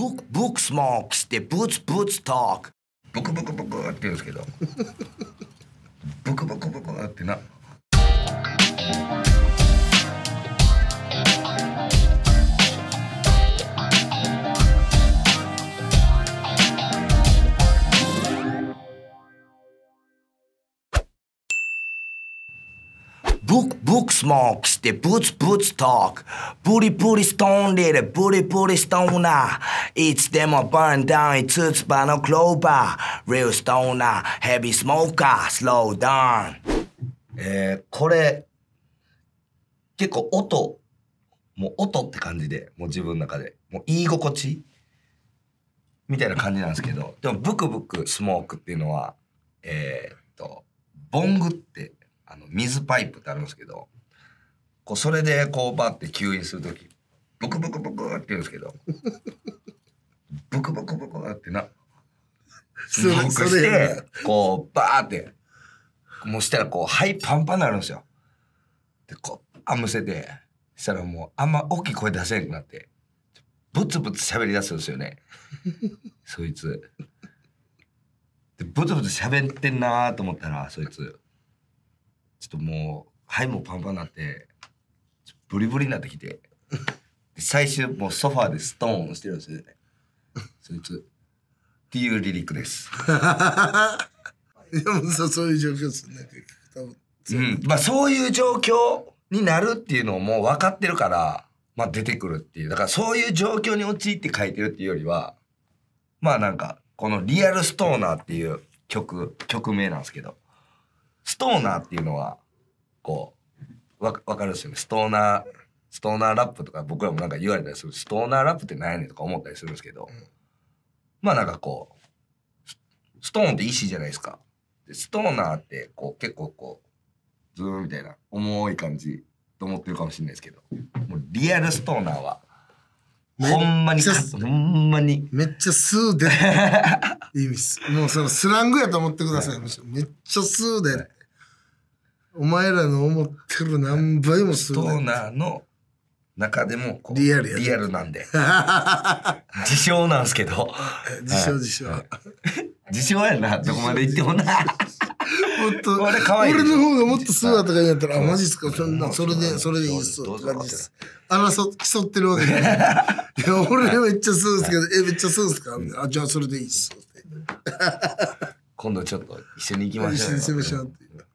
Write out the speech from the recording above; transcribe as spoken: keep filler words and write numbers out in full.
ブックブックスモークしてブツブツトークブクブクブクって言うんですけどブクブクブクってな。ブクブクスモークしてブツブツトークブリブリストーンリルブリブリストーナーいつでもバンダウンつつ葉のクローバーリューストーナーヘビースモーカースローダウン。えー、これ結構音もう音って感じでもう自分の中でもう言い心地みたいな感じなんですけど、でもブクブクスモークっていうのはえー、っとボングってあの水パイプってあるんですけど、こうそれでこうバッて吸引するときブクブクブクって言うんですけどブクブクブクってなスモークしてこうバーってもうしたらこう肺パンパンになるんですよ。でこうあむせてしたらもうあんま大きい声出せなくなってブツブツしゃべりだすんですよねそいつでブツブツしゃべってんなーと思ったらそいつちょっともう肺もパンパンになってブリブリになってきてで最終もうソファーでストーンしてるんですよねそいつっていうリリックですいやもうそういう状況ですね。多分うん、まあそういう状況になるっていうのをもう分かってるから、まあ、出てくるっていう、だからそういう状況に陥って書いてるっていうよりはまあなんかこの「リアルストーナー」っていう曲曲名なんですけど、ストーナーっていうのはこうわ分かるですよね。ストーナーストーナーラップとか僕らもなんか言われたりする、ストーナーラップって何やねんとか思ったりするんですけど、うん、まあなんかこうストーンって石じゃないですか。でストーナーってこう結構こうズーンみたいな重い感じと思ってるかもしれないですけど、もうリアルストーナーはほんまにほんまにめっちゃスーで意味すもうそのスラングやと思ってください、はい、めっちゃスーで、はい、お前らの思ってる何倍もスー、はい、ストーナーの中でもこうリアルやリアルなんで自称なんですけど自称自称、はい、自称やなどこまで行ってもなもっと俺の方がもっとスーだとか言ったら「あマジっすかそんなそれでそれでいいっす」って感じです。争競ってるわけじゃないいや俺めっちゃスーですけど「えめっちゃスーですか?」みたいな「あじゃあそれでいいっす」って今度ちょっと一緒に行きましょう一緒に行きましょうって。